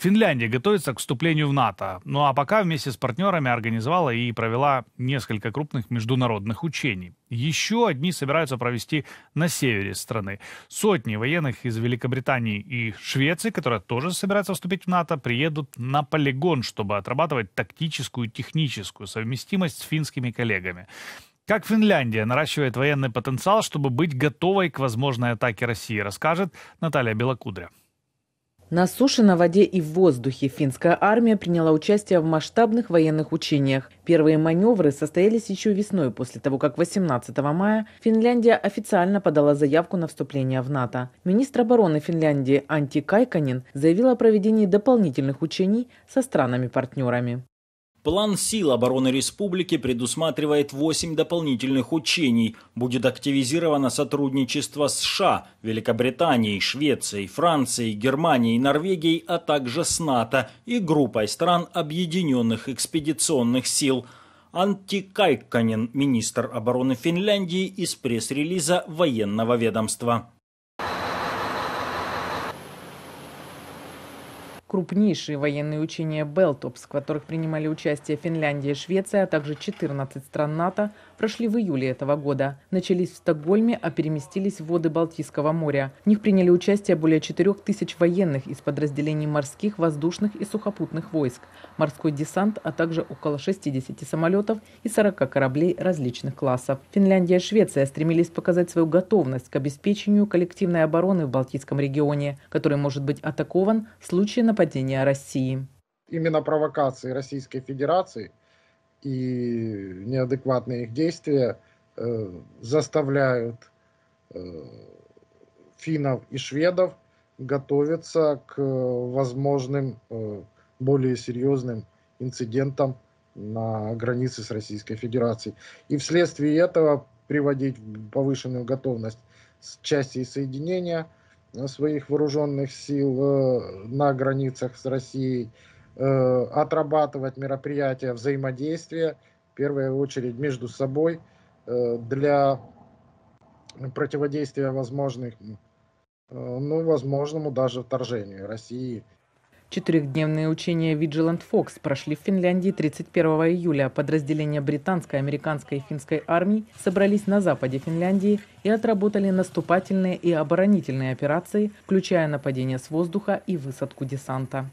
Финляндия готовится к вступлению в НАТО, ну а пока вместе с партнерами организовала и провела несколько крупных международных учений. Еще одни собираются провести на севере страны. Сотни военных из Великобритании и Швеции, которые тоже собираются вступить в НАТО, приедут на полигон, чтобы отрабатывать тактическую и техническую совместимость с финскими коллегами. Как Финляндия наращивает военный потенциал, чтобы быть готовой к возможной атаке России, расскажет Наталья Белокудря. На суше, на воде и в воздухе финская армия приняла участие в масштабных военных учениях. Первые маневры состоялись еще весной, после того, как 18 мая Финляндия официально подала заявку на вступление в НАТО. Министр обороны Финляндии Антти Кайкконен заявил о проведении дополнительных учений со странами-партнерами. План сил обороны республики предусматривает 8 дополнительных учений. Будет активизировано сотрудничество США, Великобританией, Швецией, Францией, Германией, Норвегией, а также с НАТО и группой стран Объединенных экспедиционных сил. Антти Кайкконен, министр обороны Финляндии, из пресс-релиза военного ведомства. Крупнейшие военные учения «Белтопс», в которых принимали участие Финляндия и Швеция, а также 14 стран НАТО, прошли в июле этого года. Начались в Стокгольме, а переместились в воды Балтийского моря. В них приняли участие более 4000 военных из подразделений морских, воздушных и сухопутных войск, морской десант, а также около 60 самолетов и 40 кораблей различных классов. Финляндия и Швеция стремились показать свою готовность к обеспечению коллективной обороны в Балтийском регионе, который может быть атакован в случае нападения России. Именно провокации Российской Федерации и неадекватные их действия заставляют финнов и шведов готовиться к возможным более серьезным инцидентам на границе с Российской Федерацией. И вследствие этого приводить в повышенную готовность части и соединения своих вооруженных сил на границах с Россией, отрабатывать мероприятия взаимодействия, в первую очередь между собой, для противодействия возможному даже вторжению России. Четырехдневные учения Vigilant Fox прошли в Финляндии 31 июля. Подразделения британской, американской и финской армий собрались на западе Финляндии и отработали наступательные и оборонительные операции, включая нападение с воздуха и высадку десанта.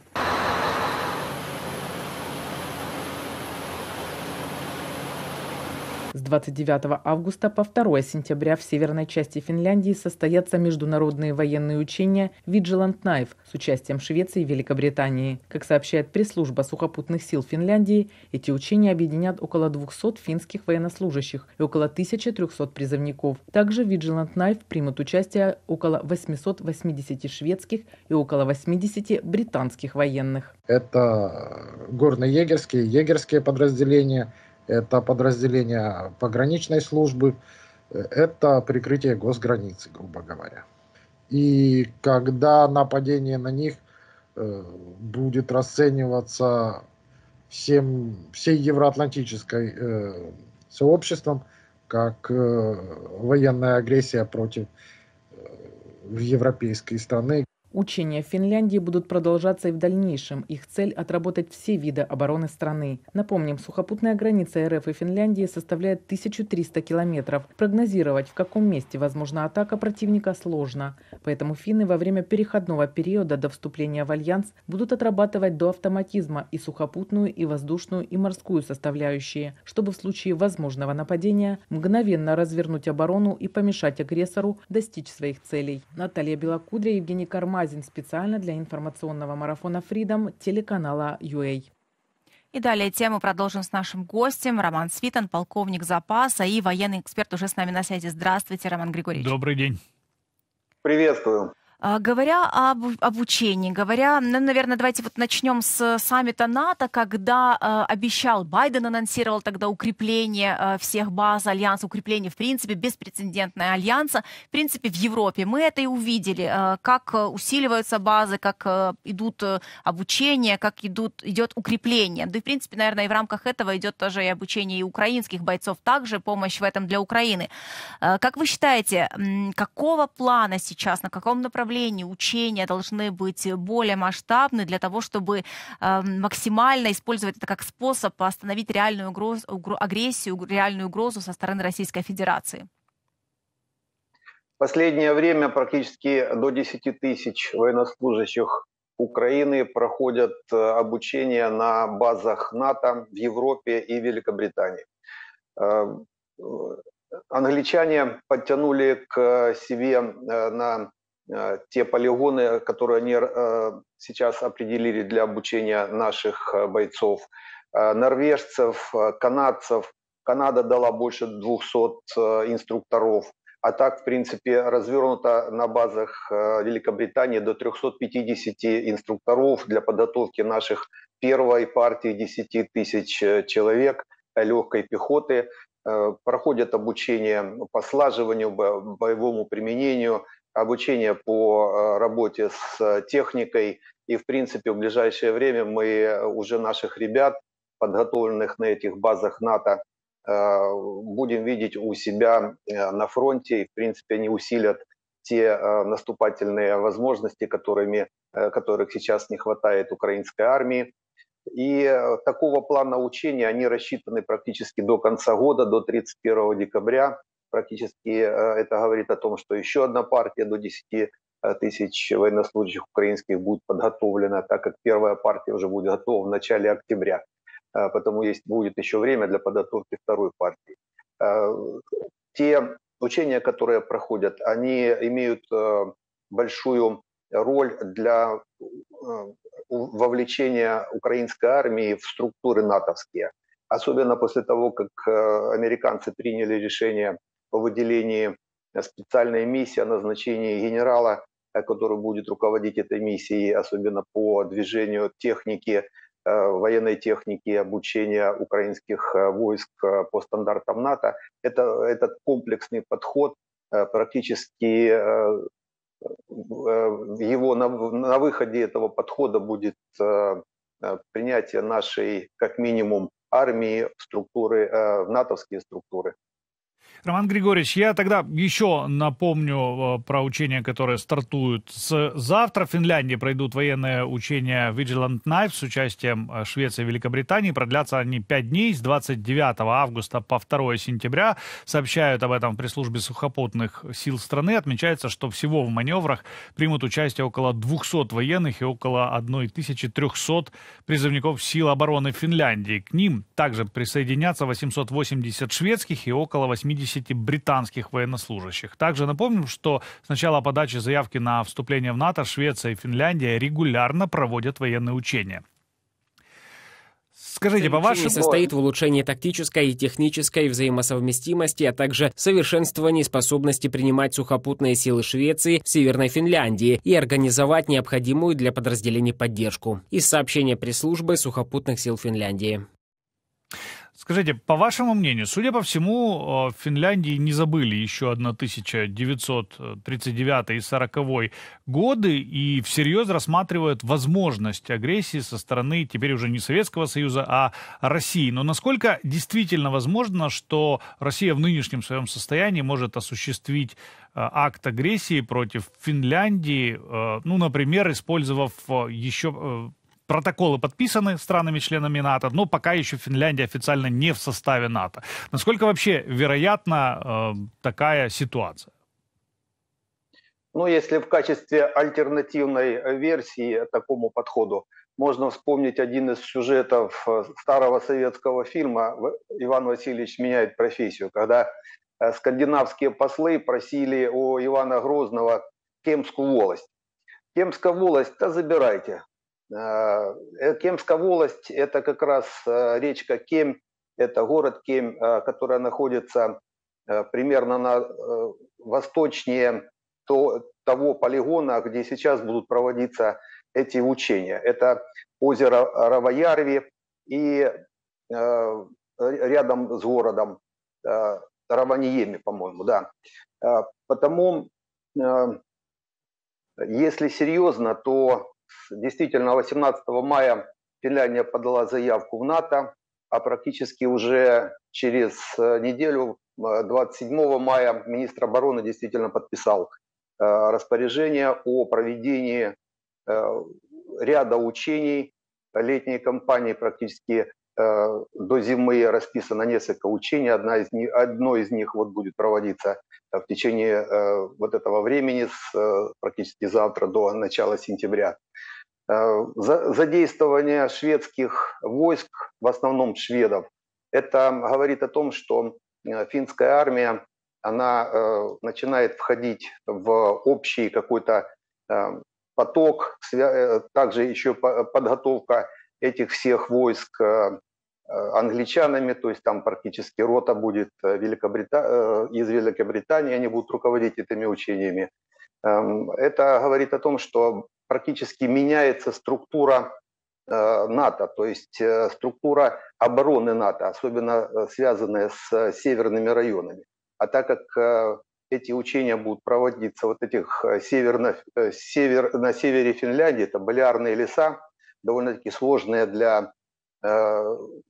С 29 августа по 2 сентября в северной части Финляндии состоятся международные военные учения Vigilant Knife с участием Швеции и Великобритании. Как сообщает пресс-служба сухопутных сил Финляндии, эти учения объединят около 200 финских военнослужащих и около 1300 призывников. Также в Vigilant Knife примут участие около 880 шведских и около 80 британских военных. Это горно-егерские, егерские подразделения. Это подразделение пограничной службы, это прикрытие госграницы, грубо говоря. И когда нападение на них будет расцениваться всей евроатлантической сообществом как военная агрессия против европейской страны. Учения в Финляндии будут продолжаться и в дальнейшем. Их цель – отработать все виды обороны страны. Напомним, сухопутная граница РФ и Финляндии составляет 1300 километров. Прогнозировать, в каком месте возможна атака противника, сложно. Поэтому финны во время переходного периода до вступления в альянс будут отрабатывать до автоматизма и сухопутную, и воздушную, и морскую составляющие, чтобы в случае возможного нападения мгновенно развернуть оборону и помешать агрессору достичь своих целей. Наталья Белокудря, Евгений Кармаль. Специально для информационного марафона Freedom телеканала UA. И далее тему продолжим с нашим гостем. Роман Свитан, полковник запаса и военный эксперт, уже с нами на связи. Здравствуйте, Роман Григорьевич. Добрый день. Приветствую. Говоря об обучении, наверное, давайте вот начнем с саммита НАТО, когда обещал Байден, анонсировал тогда укрепление всех баз Альянса, укрепление, в принципе, беспрецедентное Альянса, в принципе, в Европе. Мы это и увидели, как усиливаются базы, как идут обучения, как идет укрепление. Да и, в принципе, наверное, и в рамках этого идет тоже и обучение и украинских бойцов, также помощь в этом для Украины. Как вы считаете, какого плана сейчас, на каком направлении направлений учения должны быть более масштабны для того, чтобы максимально использовать это как способ остановить реальную агрессию, реальную угрозу со стороны Российской Федерации? В последнее время практически до 10 тысяч военнослужащих Украины проходят обучение на базах НАТО в Европе и Великобритании. Англичане подтянули к себе на те полигоны, которые они сейчас определили для обучения наших бойцов, норвежцев, канадцев. Канада дала больше 200 инструкторов. А так, в принципе, развернуто на базах Великобритании до 350 инструкторов для подготовки наших первой партии 10 тысяч человек легкой пехоты. Проходят обучение по слаживанию, боевому применению, обучение по работе с техникой. И, в принципе, в ближайшее время мы уже наших ребят, подготовленных на этих базах НАТО, будем видеть у себя на фронте, и в принципе они усилят те наступательные возможности, которых сейчас не хватает украинской армии. И такого плана учения они рассчитаны практически до конца года, до 31 декабря. Практически это говорит о том, что еще одна партия до 10 тысяч военнослужащих украинских будет подготовлена, так как первая партия уже будет готова в начале октября. Потому будет еще время для подготовки второй партии. Те учения, которые проходят, они имеют большую роль для вовлечения украинской армии в структуры натовские. Особенно после того, как американцы приняли решение о выделении специальной миссии, о назначении генерала, который будет руководить этой миссией, особенно по движению техники, военной техники, обучения украинских войск по стандартам НАТО. Этот комплексный подход, практически его на выходе этого подхода будет принятие нашей, как минимум, армии в структуры, в натовские структуры. Роман Григорьевич, я тогда еще напомню про учения, которые стартуют завтра. В Финляндии пройдут военные учения Vigilant Knife с участием Швеции и Великобритании. Продлятся они 5 дней с 29 августа по 2 сентября. Сообщают об этом в пресс-службе сухопутных сил страны. Отмечается, что всего в маневрах примут участие около 200 военных и около 1300 призывников сил обороны Финляндии. К ним также присоединятся 880 шведских и около 80 британских военнослужащих. Также напомним, что с начала подачи заявки на вступление в НАТО Швеция и Финляндия регулярно проводят военные учения. Скажите, по вашему... состоит в улучшении тактической и технической взаимосовместимости, а также совершенствовании способности принимать сухопутные силы Швеции в Северной Финляндии и организовать необходимую для подразделений поддержку. Из сообщения пресс-службы сухопутных сил Финляндии. Скажите, по вашему мнению, судя по всему, в Финляндии не забыли еще 1939 и 1940 годы и всерьез рассматривают возможность агрессии со стороны теперь уже не Советского Союза, а России. Но насколько действительно возможно, что Россия в нынешнем своем состоянии может осуществить акт агрессии против Финляндии, ну, например, использовав еще... Протоколы подписаны странами-членами НАТО, но пока еще Финляндия официально не в составе НАТО. Насколько вообще вероятна такая ситуация? Ну, если в качестве альтернативной версии такому подходу можно вспомнить один из сюжетов старого советского фильма «Иван Васильевич меняет профессию», когда скандинавские послы просили у Ивана Грозного Кемскую волость. Кемская волость, да забирайте. Кемская волость – это как раз речка Кем, это город Кем, который находится примерно на восточнее того полигона, где сейчас будут проводиться эти учения. Это озеро Равоярви и рядом с городом Раваниеми, по-моему, да. Потому, если серьезно, то действительно, 18 мая Финляндия подала заявку в НАТО, а практически уже через неделю, 27 мая, министр обороны действительно подписал распоряжение о проведении ряда учений летней кампании. Практически до зимы расписано несколько учений. Одно из них вот будет проводиться в течение вот этого времени, практически завтра до начала сентября. Задействование шведских войск, в основном шведов, это говорит о том, что финская армия, она начинает входить в общий какой-то поток, также еще подготовка этих всех войск англичанами, то есть там практически рота будет из Великобритании, они будут руководить этими учениями. Это говорит о том, что практически меняется структура НАТО, то есть структура обороны НАТО, особенно связанная с северными районами. А так как эти учения будут проводиться вот этих на севере Финляндии, это Балеарные леса, довольно-таки сложные для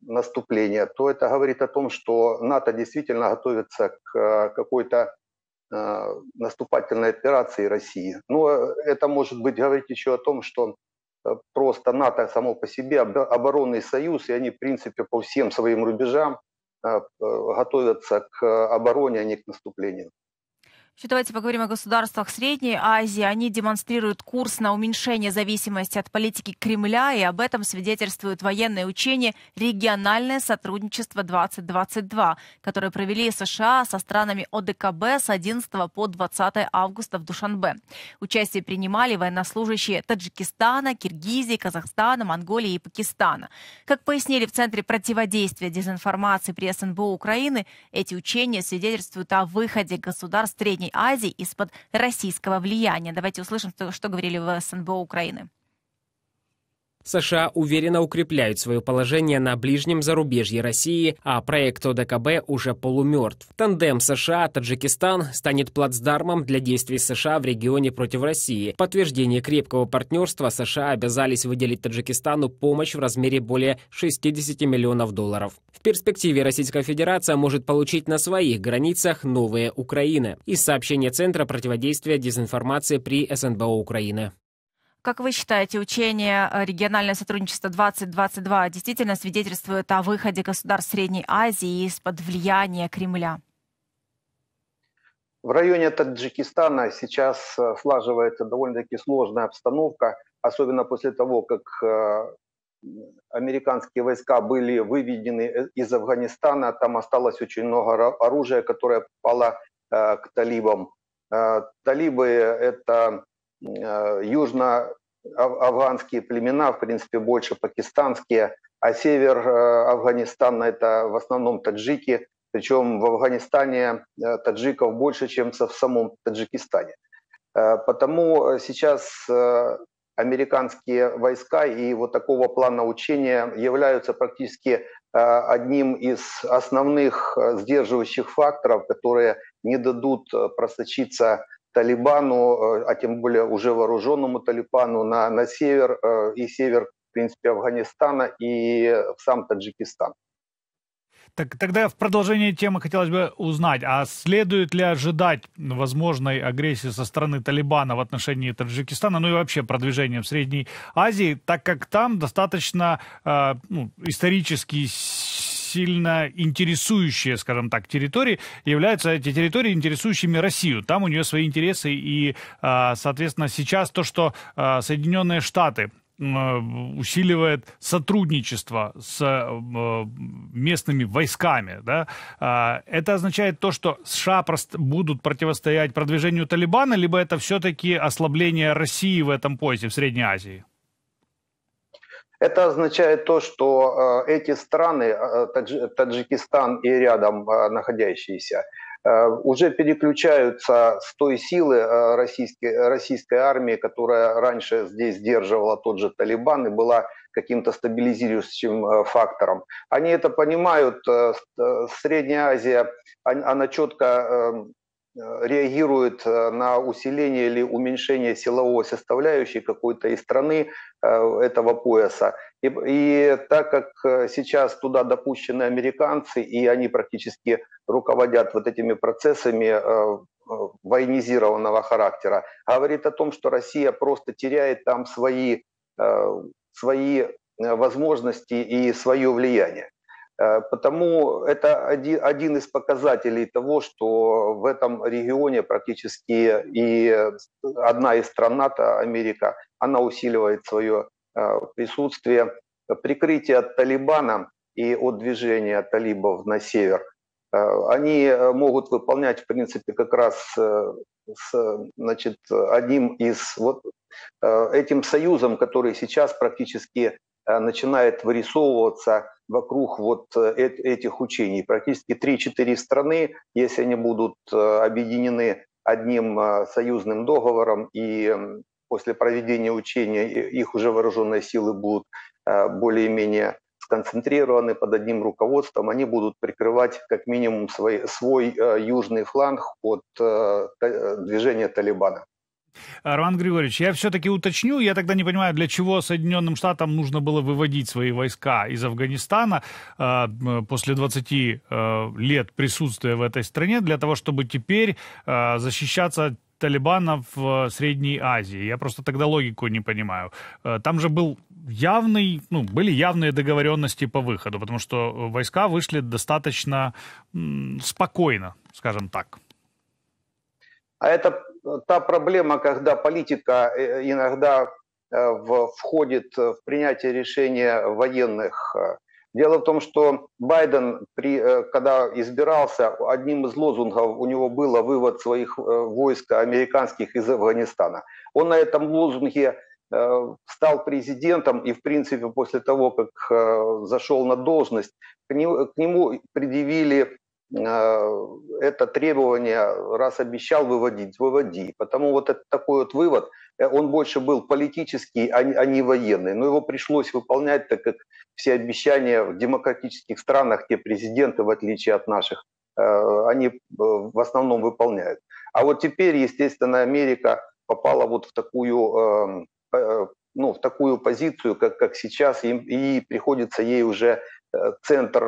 наступления, то это говорит о том, что НАТО действительно готовится к какой-то наступательной операции России. Но это может быть говорить еще о том, что просто НАТО само по себе оборонный союз, и они в принципе по всем своим рубежам готовятся к обороне, а не к наступлению. Еще давайте поговорим о государствах Средней Азии. Они демонстрируют курс на уменьшение зависимости от политики Кремля, и об этом свидетельствует военное учение «Региональное сотрудничество 2022», которое провели США со странами ОДКБ с 11 по 20 августа в Душанбе. Участие принимали военнослужащие Таджикистана, Киргизии, Казахстана, Монголии и Пакистана. Как пояснили в Центре противодействия дезинформации при СНБО Украины, эти учения свидетельствуют о выходе государств Средней Азии из-под российского влияния. Давайте услышим, что говорили в СНБО Украины. США уверенно укрепляют свое положение на ближнем зарубежье России, а проект ОДКБ уже полумертв. Тандем США-Таджикистан станет плацдармом для действий США в регионе против России. В подтверждение крепкого партнерства США обязались выделить Таджикистану помощь в размере более 60 миллионов долларов. В перспективе Российская Федерация может получить на своих границах новые Украины. Из сообщения Центра противодействия дезинформации при СНБО Украины. Как вы считаете, учение «Региональное сотрудничество 2022» действительно свидетельствует о выходе государств Средней Азии из-под влияния Кремля? В районе Таджикистана сейчас слаживается довольно-таки сложная обстановка, особенно после того, как американские войска были выведены из Афганистана. Там осталось очень много оружия, которое попало к талибам. Талибы – это южно-афганские племена, в принципе, больше пакистанские, а север Афганистана – это в основном таджики, причем в Афганистане таджиков больше, чем в самом Таджикистане. Потому сейчас американские войска и вот такого плана учения являются практически одним из основных сдерживающих факторов, которые не дадут просочиться Талибану, а тем более уже вооруженному Талибану на север, и север, в принципе, Афганистана, и сам Таджикистан. Так, тогда в продолжение темы хотелось бы узнать, а следует ли ожидать возможной агрессии со стороны Талибана в отношении Таджикистана, ну и вообще продвижения в Средней Азии, так как там достаточно исторически сильно интересующие, скажем так, территории, являются эти территории интересующими Россию. Там у нее свои интересы, и, соответственно, сейчас то, что Соединенные Штаты усиливает сотрудничество с местными войсками, да, это означает то, что США будут противостоять продвижению Талибана, либо это все-таки ослабление России в этом поясе, в Средней Азии? Это означает то, что эти страны, Таджикистан и рядом находящиеся, уже переключаются с той силы российской армии, которая раньше здесь сдерживала тот же Талибан и была каким-то стабилизирующим фактором. Они это понимают, Средняя Азия, она четко реагирует на усиление или уменьшение силовой составляющей какой-то из страны этого пояса. И так как сейчас туда допущены американцы, и они практически руководят вот этими процессами военизированного характера, говорит о том, что Россия просто теряет там свои возможности и свое влияние. Потому это один из показателей того, что в этом регионе практически и одна из стран НАТО, Америка, она усиливает свое присутствие. Прикрытие от Талибана и от движения талибов на север, они могут выполнять, в принципе, как раз этим союзом, который сейчас практически начинает вырисовываться вокруг вот этих учений. Практически 3-4 страны, если они будут объединены одним союзным договором, и после проведения учения их уже вооруженные силы будут более-менее сконцентрированы под одним руководством, они будут прикрывать как минимум свой южный фланг от движения Талибана. Роман Григорьевич, я все-таки уточню, я тогда не понимаю, для чего Соединенным Штатам нужно было выводить свои войска из Афганистана после 20 лет присутствия в этой стране, для того, чтобы теперь защищаться от талибанов в Средней Азии. Я просто тогда логику не понимаю. Там же были явные договоренности по выходу, потому что войска вышли достаточно спокойно, скажем так. А это та проблема, когда политика иногда входит в принятие решения военных. Дело в том, что Байден, когда избирался, одним из лозунгов у него было вывод своих войск американских из Афганистана. Он на этом лозунге стал президентом, и, в принципе, после того, как зашел на должность, к нему предъявили это требование, раз обещал выводить, выводи. Потому вот это такой вот вывод, он больше был политический, а не военный. Но его пришлось выполнять, так как все обещания в демократических странах, те президенты, в отличие от наших, они в основном выполняют. А вот теперь, естественно, Америка попала вот в такую позицию, как сейчас, и приходится ей уже центр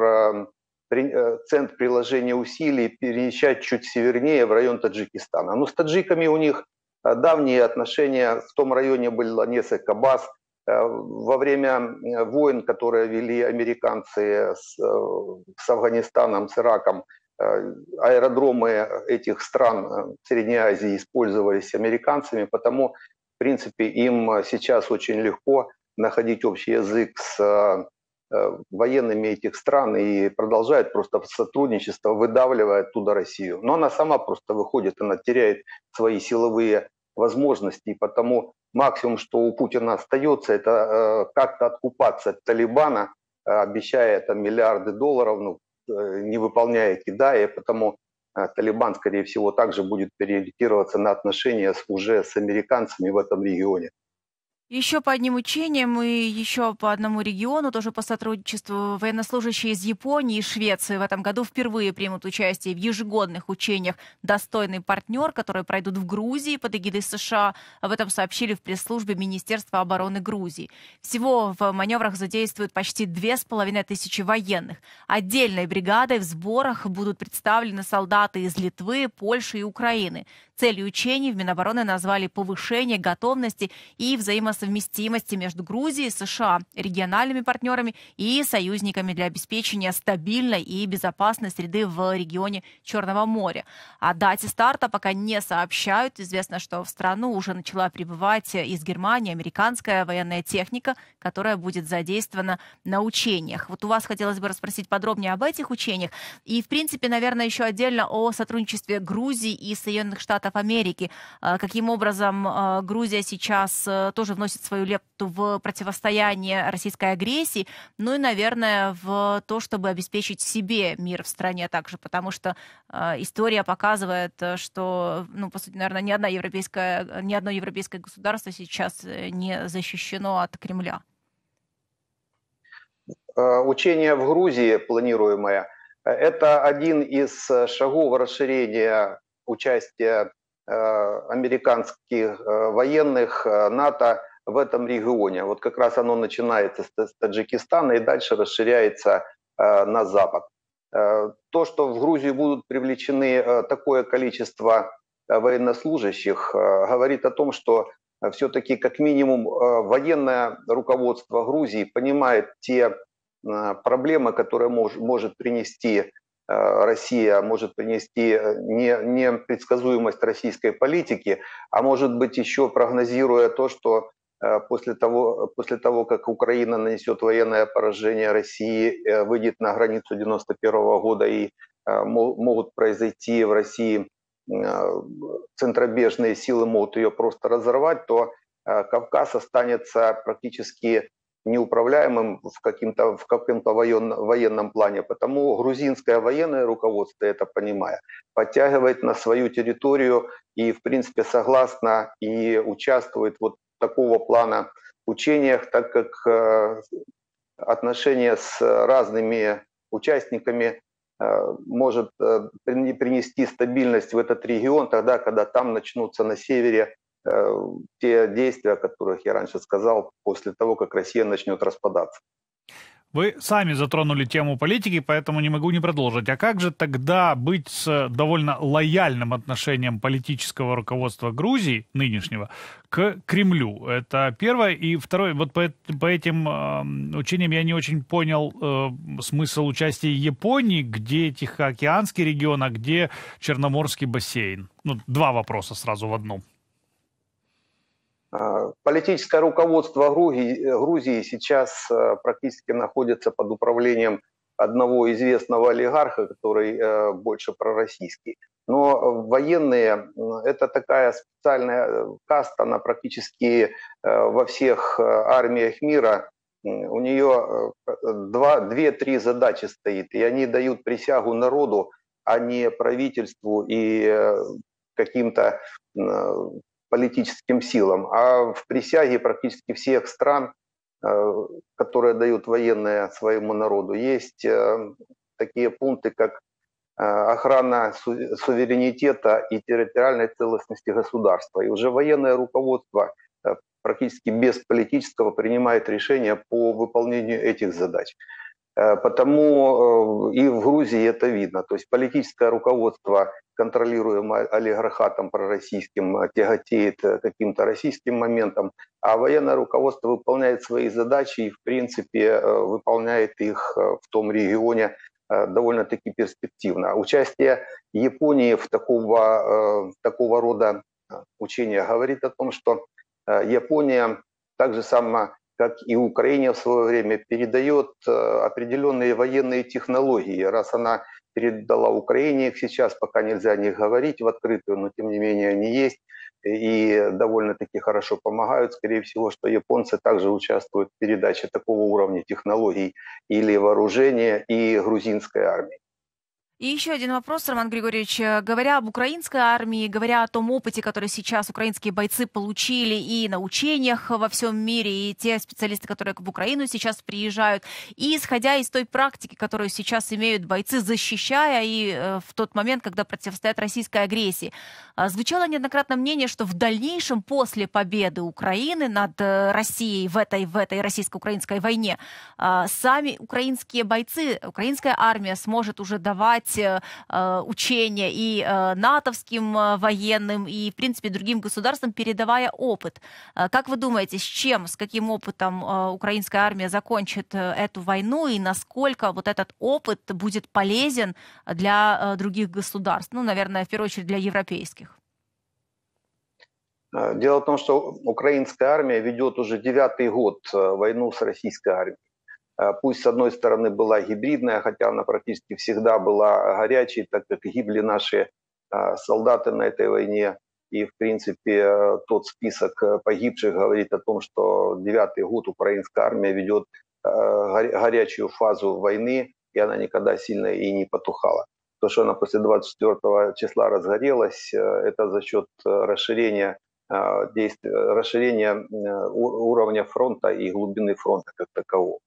приложения усилий перемещать чуть севернее, в район Таджикистана. Но с таджиками у них давние отношения, в том районе было несколько баз. Во время войн, которые вели американцы с Афганистаном, с Ираком, аэродромы этих стран Средней Азии использовались американцами, потому, в принципе, им сейчас очень легко находить общий язык с военными этих стран и продолжает просто сотрудничество, выдавливая оттуда Россию. Но она сама просто выходит, она теряет свои силовые возможности, и потому максимум, что у Путина остается, это как-то откупаться от Талибана, обещая там миллиарды долларов, не выполняя Китая, потому Талибан, скорее всего, также будет переориентироваться на отношения уже с американцами в этом регионе. Еще по одним учениям и еще по одному региону, тоже по сотрудничеству, военнослужащие из Японии и Швеции в этом году впервые примут участие в ежегодных учениях «Достойный партнер», которые пройдут в Грузии под эгидой США. Об этом сообщили в пресс-службе Министерства обороны Грузии. Всего в маневрах задействуют почти 2500 военных. Отдельной бригадой в сборах будут представлены солдаты из Литвы, Польши и Украины. Целью учений в Минобороны назвали повышение готовности и взаимосовместимости между Грузией, США, региональными партнерами и союзниками для обеспечения стабильной и безопасной среды в регионе Черного моря. О дате старта пока не сообщают. Известно, что в страну уже начала прибывать из Германии американская военная техника, которая будет задействована на учениях. Вот у вас хотелось бы расспросить подробнее об этих учениях. И, в принципе, наверное, еще отдельно о сотрудничестве Грузии и Соединенных Штатов Америки. Каким образом Грузия сейчас тоже вносит свою лепту в противостояние российской агрессии, ну и, наверное, в то, чтобы обеспечить себе мир в стране также, потому что история показывает, что, ну, по сути, наверное, ни одно европейское государство сейчас не защищено от Кремля. Учение в Грузии планируемое – это один из шагов расширения участие американских военных, НАТО в этом регионе. Вот как раз оно начинается с Таджикистана и дальше расширяется на запад. То, что в Грузию будут привлечены такое количество военнослужащих говорит о том, что все-таки как минимум военное руководство Грузии понимает те проблемы, которые может принести Россия, может принести непредсказуемость российской политики, а может быть еще прогнозируя то, что после того, как Украина нанесет военное поражение России, выйдет на границу 1991 года и могут произойти в России центробежные силы, могут ее просто разорвать, то Кавказ останется практически неуправляемым в каком-то военном плане. Потому грузинское военное руководство, это понимая, подтягивает на свою территорию и, в принципе, согласно и участвует вот такого плана учениях, так как отношения с разными участниками может принести стабильность в этот регион тогда, когда там начнутся на севере те действия, о которых я раньше сказал, после того, как Россия начнет распадаться. Вы сами затронули тему политики, поэтому не могу не продолжить. А как же тогда быть с довольно лояльным отношением политического руководства Грузии, нынешнего, к Кремлю? Это первое. И второе, вот по этим учениям я не очень понял смысл участия Японии, где Тихоокеанский регион, а где Черноморский бассейн. Ну, два вопроса сразу в одном. Политическое руководство Грузии сейчас практически находится под управлением одного известного олигарха, который больше пророссийский. Но военные – это такая специальная каста, она практически во всех армиях мира. У нее 2-3 задачи стоит, и они дают присягу народу, а не правительству и каким-то политическим силам, а в присяге практически всех стран, которые дают военные своему народу, есть такие пункты, как охрана суверенитета и территориальной целостности государства. И уже военное руководство практически без политического принимает решения по выполнению этих задач. Потому и в Грузии это видно. То есть политическое руководство, контролируемое олигархатом пророссийским, тяготеет каким-то российским моментом, а военное руководство выполняет свои задачи и, в принципе, выполняет их в том регионе довольно-таки перспективно. Участие Японии в такого рода учениях говорит о том, что Япония так же само, как и Украина в свое время, передает определенные военные технологии. Раз она передала Украине их сейчас, пока нельзя о них говорить в открытую, но тем не менее они есть и довольно-таки хорошо помогают. Скорее всего, что японцы также участвуют в передаче такого уровня технологий или вооружения и грузинской армии. И еще один вопрос, Роман Григорьевич. Говоря об украинской армии, говоря о том опыте, который сейчас украинские бойцы получили и на учениях во всем мире, и те специалисты, которые в Украину сейчас приезжают, и исходя из той практики, которую сейчас имеют бойцы, защищая и в тот момент, когда противостоят российской агрессии, звучало неоднократно мнение, что в дальнейшем, после победы Украины над Россией в этой российско-украинской войне, сами украинские бойцы, украинская армия сможет уже давать учения и натовским военным, и, в принципе, другим государствам, передавая опыт. Как вы думаете, с каким опытом украинская армия закончит эту войну, и насколько вот этот опыт будет полезен для других государств? Ну, наверное, в первую очередь для европейских. Дело в том, что украинская армия ведет уже 9-й год войну с российской армией. Пусть, с одной стороны, была гибридная, хотя она практически всегда была горячей, так как гибли наши солдаты на этой войне. И, в принципе, тот список погибших говорит о том, что 9-й год украинская армия ведет горячую фазу войны, и она никогда сильно и не потухала. То, что она после 24 числа разгорелась, это за счет расширения уровня фронта и глубины фронта как такового.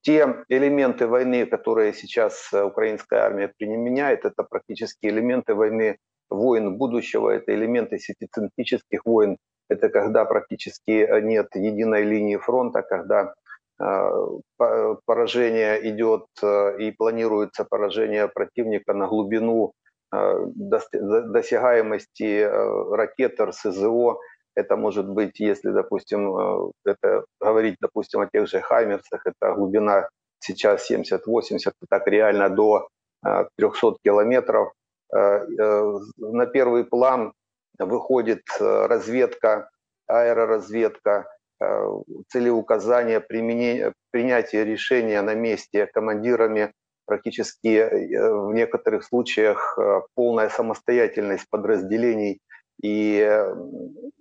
Те элементы войны, которые сейчас украинская армия применяет, это практически элементы войн будущего, это элементы сетицентрических войн, это когда практически нет единой линии фронта, когда поражение идет и планируется поражение противника на глубину досягаемости ракет, РСЗО. Это может быть, если, допустим, это говорить, допустим, о тех же «Хаймерсах», это глубина сейчас 70-80, так реально до 300 километров. На первый план выходит разведка, аэроразведка, целеуказания, принятие решения на месте командирами, практически в некоторых случаях полная самостоятельность подразделений и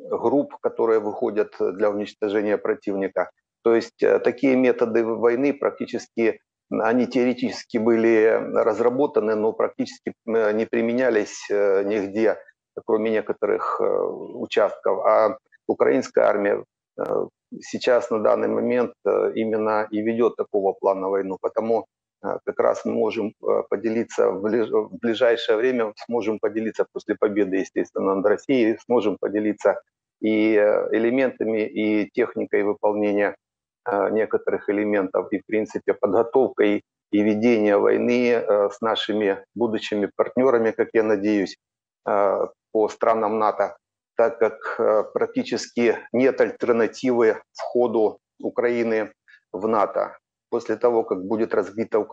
групп, которые выходят для уничтожения противника. То есть такие методы войны практически, они теоретически были разработаны, но практически не применялись нигде, кроме некоторых участков. А украинская армия сейчас на данный момент именно и ведет такого плана войну. Потому как раз мы можем поделиться, в ближайшее время сможем поделиться, после победы, естественно, над Россией, сможем поделиться и элементами, и техникой выполнения некоторых элементов, и, в принципе, подготовкой и ведения войны с нашими будущими партнерами, как я надеюсь, по странам НАТО, так как практически нет альтернативы входу Украины в НАТО. После того, как будет разбита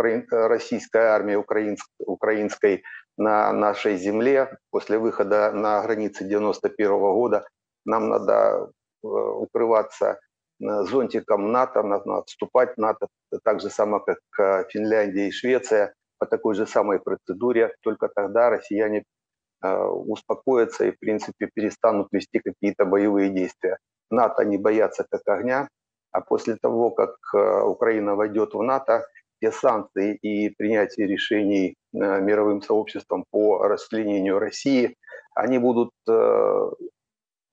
российская армия украинской на нашей земле, после выхода на границы 1991 года, нам надо укрываться зонтиком НАТО, надо отступать в НАТО, так же само, как Финляндия и Швеция, по такой же самой процедуре. Только тогда россияне успокоятся и, в принципе, перестанут вести какие-то боевые действия. НАТО не боятся как огня, а после того, как Украина войдет в НАТО, те санкции и принятие решений мировым сообществом по расчленению России, они будут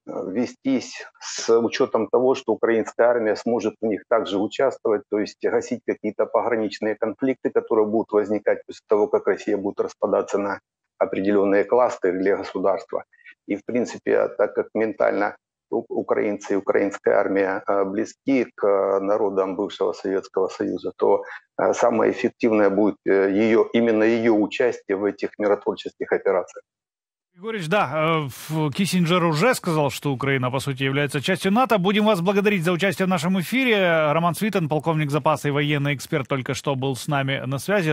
вестись с учетом того, что украинская армия сможет в них также участвовать, то есть гасить какие-то пограничные конфликты, которые будут возникать после того, как Россия будет распадаться на определенные кластеры для государства. И, в принципе, так как ментально украинцы и украинская армия близки к народам бывшего Советского Союза, то самое эффективное будет именно ее участие в этих миротворческих операциях. Григорьевич, да, Киссинджер уже сказал, что Украина, по сути, является частью НАТО. Будем вас благодарить за участие в нашем эфире. Роман Свитан, полковник запаса и военный эксперт, только что был с нами на связи.